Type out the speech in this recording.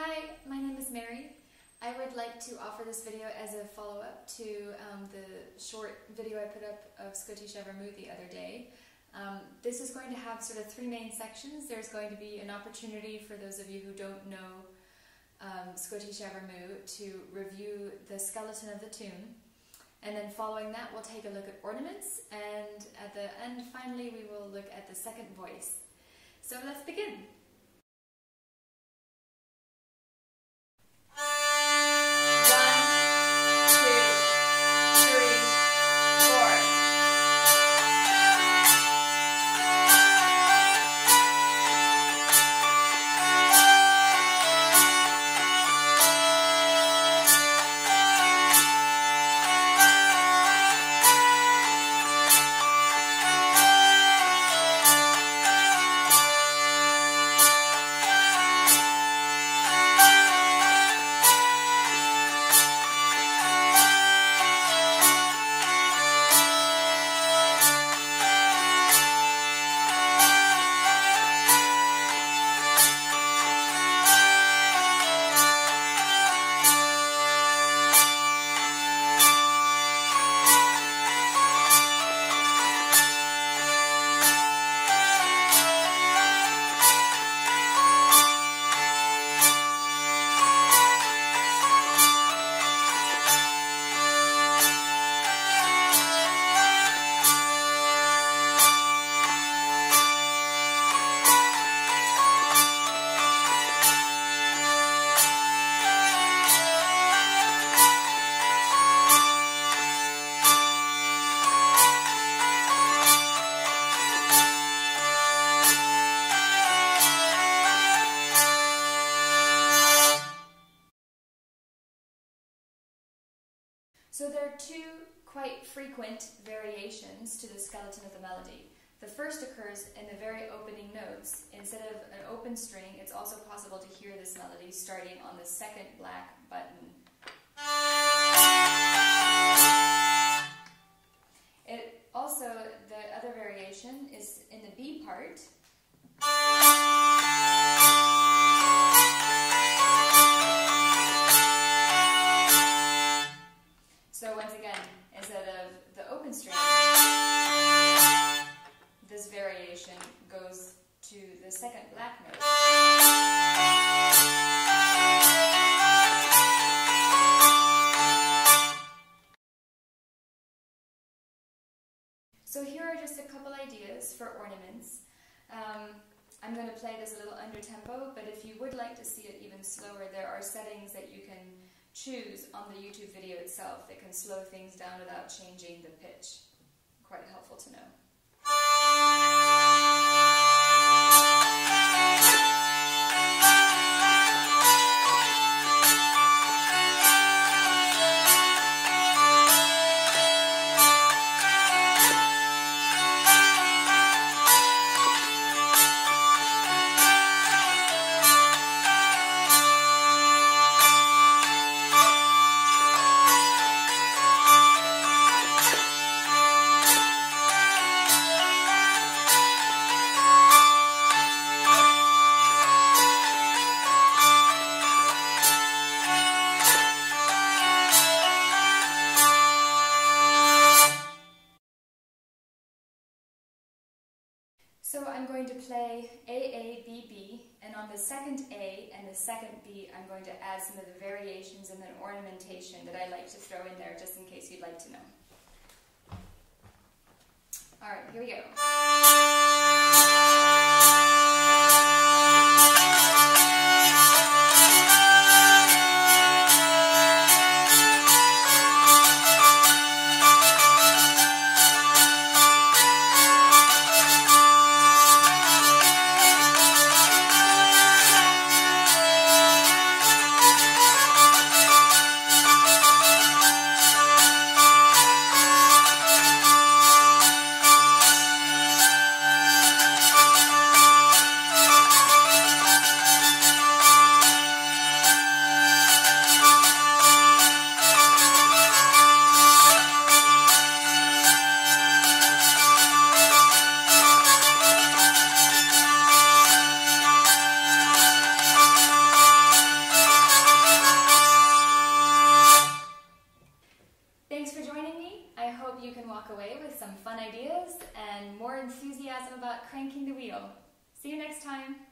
Hi, my name is Mary. I would like to offer this video as a follow-up to the short video I put up of Scottish à Virmoux the other day. This is going to have sort of three main sections. There's going to be an opportunity for those of you who don't know Scottish à Virmoux to review the skeleton of the tomb. And then following that, we'll take a look at ornaments. And at the end, finally, we will look at the second voice. So let's begin. So there are two quite frequent variations to the skeleton of the melody. The first occurs in the very opening notes. Instead of an open string, it's also possible to hear this melody starting on the second black button. The other variation is in the B part. Goes to the second black note. So here are just a couple ideas for ornaments. I'm going to play this a little under tempo, but if you would like to see it even slower, there are settings that you can choose on the YouTube video itself that can slow things down without changing the pitch. Quite helpful to know. So I'm going to play A, B, B, and on the second A and the second B, I'm going to add some of the variations and then ornamentation that I like to throw in there just in case you'd like to know. All right, here we go. hope you can walk away with some fun ideas and more enthusiasm about cranking the wheel. See you next time.